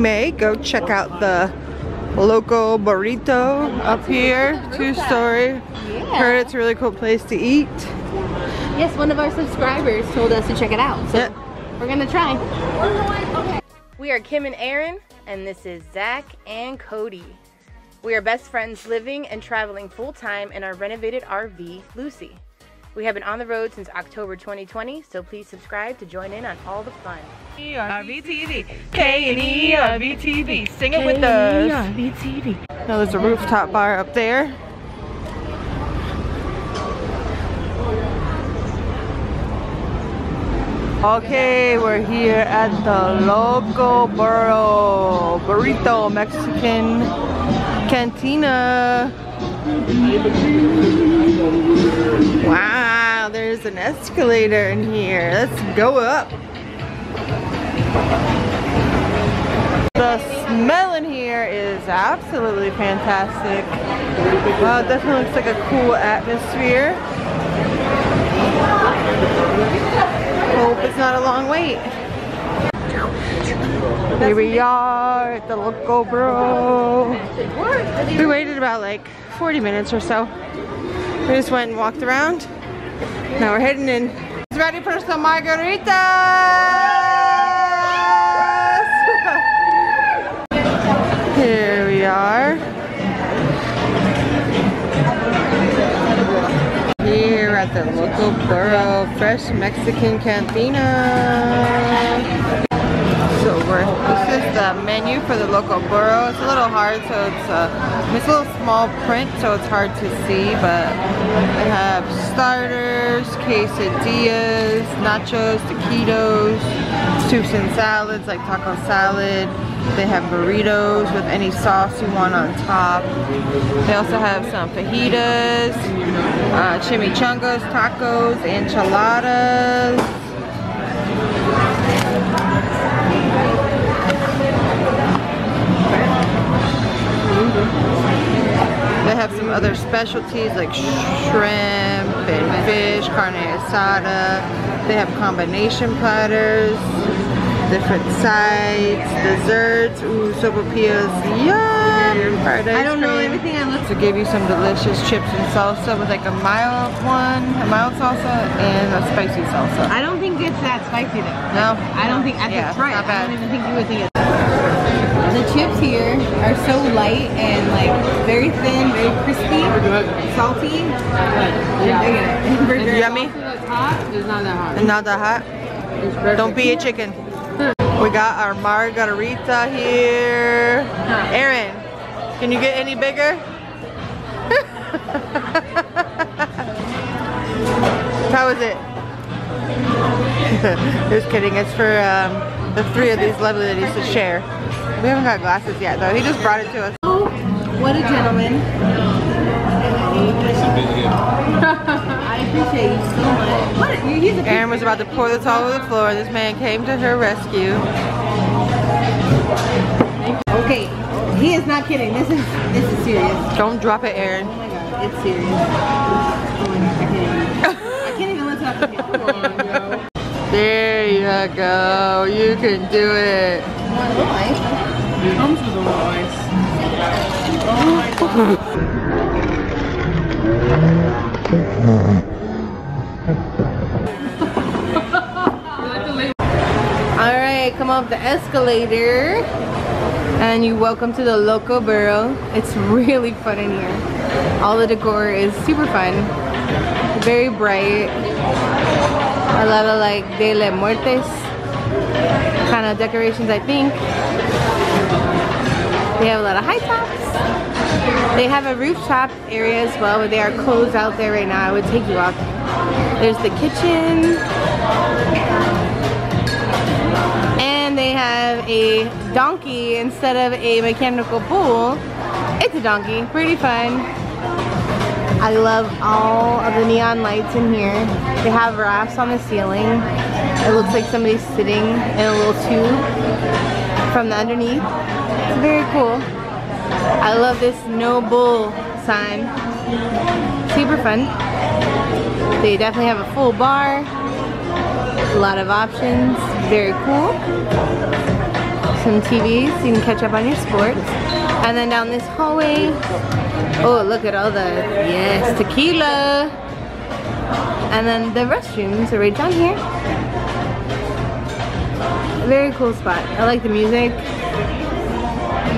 May. Go check out the Loco Burrito up here, two-story. Yeah. Heard it's a really cool place to eat. Yes, one of our subscribers told us to check it out, so we're gonna try. Okay. We are Kim and Aaron, and this is Zack and Cody. We are best friends living and traveling full-time in our renovated RV, Lucy. We have been on the road since October 2020, so please subscribe to join in on all the fun. RV TV, K and E RV TV, sing it with us. RV TV. Now there's a rooftop bar up there. Okay, we're here at the Loco Burrito Mexican Cantina. Wow, there's an escalator in here. Let's go up. The smell in here is absolutely fantastic. Wow, it definitely looks like a cool atmosphere. Hope it's not a long wait. Here we are at the Loco Burro. We waited about like 40 minutes or so. We just went and walked around. Now we're heading in. It's ready for some margaritas! Here we are. Here at the Loco Burro Fresh Mexican Cantina. So this is the menu for the Loco Burro. It's a little hard, so it's a little small print, so it's hard to see, but they have starters, quesadillas, nachos, taquitos, soups and salads like taco salad. They have burritos with any sauce you want on top. They also have some fajitas, chimichangas, tacos, enchiladas. They have some other specialties like shrimp and fish, carne asada. They have combination platters, different sides, desserts. Ooh, sopapillas, yum! I don't know everything I looked. So gave you some delicious chips and salsa with like a mild one, a mild salsa, and a spicy salsa. I don't think it's that spicy though. No? I don't think, I think it's right. Not bad. I don't even think you would think it's The chips here are so light and like very thin, very crispy, salty. It's yummy. It's not that hot. It's not that hot. Don't be a chicken. We got our margarita here. Aaron, can you get any bigger? How is it? Just kidding. It's for the three of these lovely ladies to share. We haven't got glasses yet though. He just brought it to us. Oh, what a gentleman. I appreciate you so much. Aaron was about to pour this all over the floor. This man came to her rescue. Okay, he is not kidding. This is serious. Don't drop it, Aaron. Oh my god, it's serious. Oh my god, I can't even lift up again. Come on, bro. There you go. You can do it. It comes with a little ice. Oh my god. Alright, come off the escalator and you welcome to the Loco Burro. It's really fun in here. All the decor is super fun. Very bright. A lot of like de la muertes kind of decorations, I think. They have a lot of high tops. They have a rooftop area as well, but they are closed out there right now. I would take you up. There's the kitchen. And they have a donkey instead of a mechanical bull. It's a donkey. Pretty fun. I love all of the neon lights in here. They have rafts on the ceiling. It looks like somebody's sitting in a little tube from the underneath. It's very cool. I love this no bull sign. Super fun. They definitely have a full bar. A lot of options. Very cool. some TVs so you can catch up on your sports. And then down this hallway, oh, look at all the, yes, tequila. And then the restrooms are right down here. Very cool spot. I like the music.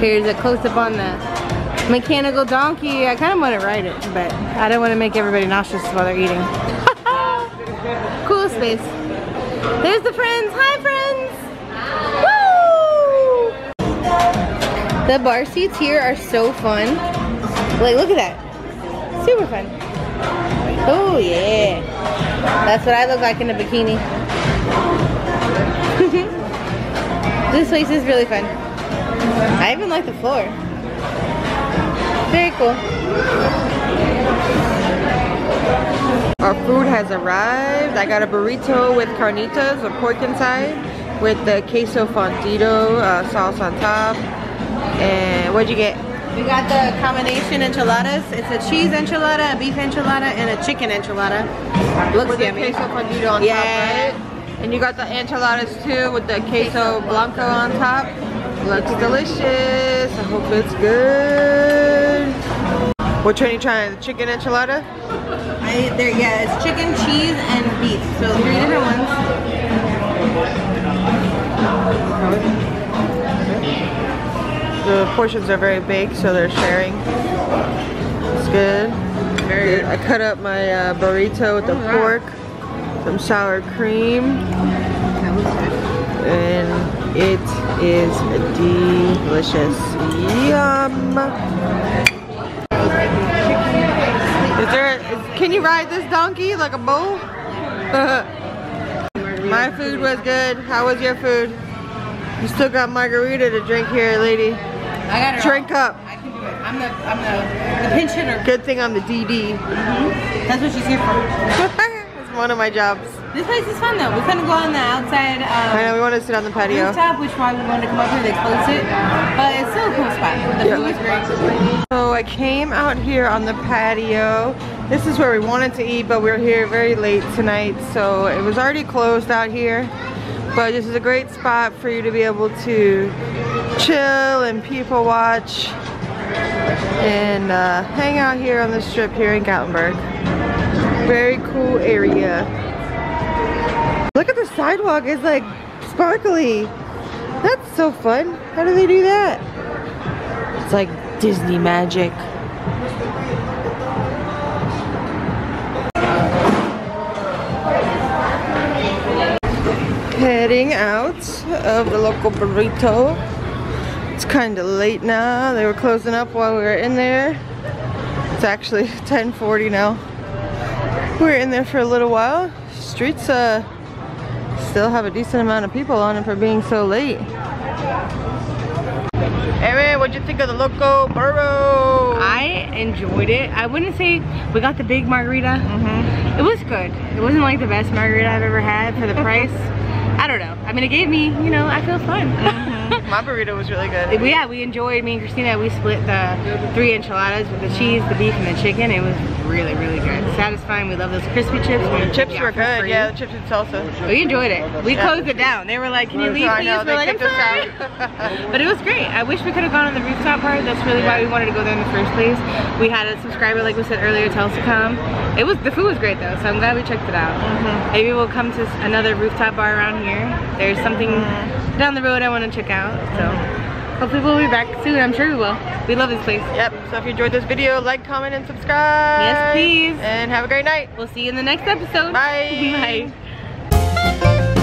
Here's a close-up on the mechanical donkey. I kind of want to ride it, but I don't want to make everybody nauseous while they're eating. Cool space. There's the friends. Hi, friends. Woo! The bar seats here are so fun. Like, look at that. Super fun. Oh, yeah. That's what I look like in a bikini. This place is really fun. I even like the floor. Very cool. Our food has arrived. I got a burrito with carnitas, or pork inside, with the queso fondido sauce on top. And what'd you get? We got the combination enchiladas. It's a cheese enchilada, a beef enchilada, and a chicken enchilada. Looks with yummy. The queso fondido on top, right? And you got the enchiladas too with the queso blanco on top. Looks delicious. I hope it's good. What are you trying? The chicken enchilada? Yeah, it's chicken, cheese, and beef. So 3 different ones. The portions are very big, so they're sharing. It's good. Very good. I cut up my burrito with the pork. Some sour cream, and it is delicious. Yum! Is there? Can you ride this donkey like a bull? My food was good. How was your food? You still got margarita to drink here, lady. I got it. Drink up. I can do it. I'm the pinch hitter. Good thing I'm the DD. Mm-hmm. That's what she's here for. One of my jobs. This place is fun though. We couldn't go on the outside. I know, we want to sit on the patio. Rooftop, which why we wanted to come up here. They closed it, but it's still a cool spot. The food was great. So I came out here on the patio. This is where we wanted to eat, but we were here very late tonight, so it was already closed out here. But this is a great spot for you to be able to chill and people watch and hang out here on the strip here in Gatlinburg. Very cool area. Look at the sidewalk, it's like sparkly. That's so fun. How do they do that? It's like Disney magic. Heading out of the Loco Burrito. It's kind of late now. They were closing up while we were in there. It's actually 10:40 now. We're in there for a little while. Streets still have a decent amount of people on it for being so late. Erin, what'd you think of the Loco Burro? I enjoyed it. I wouldn't say we got the big margarita. It was good. It wasn't like the best margarita I've ever had for the price. I don't know. I mean, it gave me, you know, I feel fun. My burrito was really good. Yeah, we enjoyed, me and Christina, we split the 3 enchiladas with the cheese, the beef, and the chicken. It was really, really good. Satisfying. We love those crispy chips. The chips were good. Free. Yeah, the chips and salsa. We enjoyed it. We closed it down. They were like, can you leave, please? We're like, I'm sorry. But it was great. I wish we could have gone on the rooftop part. That's really why we wanted to go there in the first place. We had a subscriber, like we said earlier, tell us to come. It was, the food was great though, so I'm glad we checked it out. Maybe we'll come to another rooftop bar around here. There's something down the road I want to check out. So hopefully we'll be back soon. I'm sure we will. We love this place. Yep. So if you enjoyed this video, like, comment, and subscribe. Yes, please. And have a great night. We'll see you in the next episode. Bye. Bye.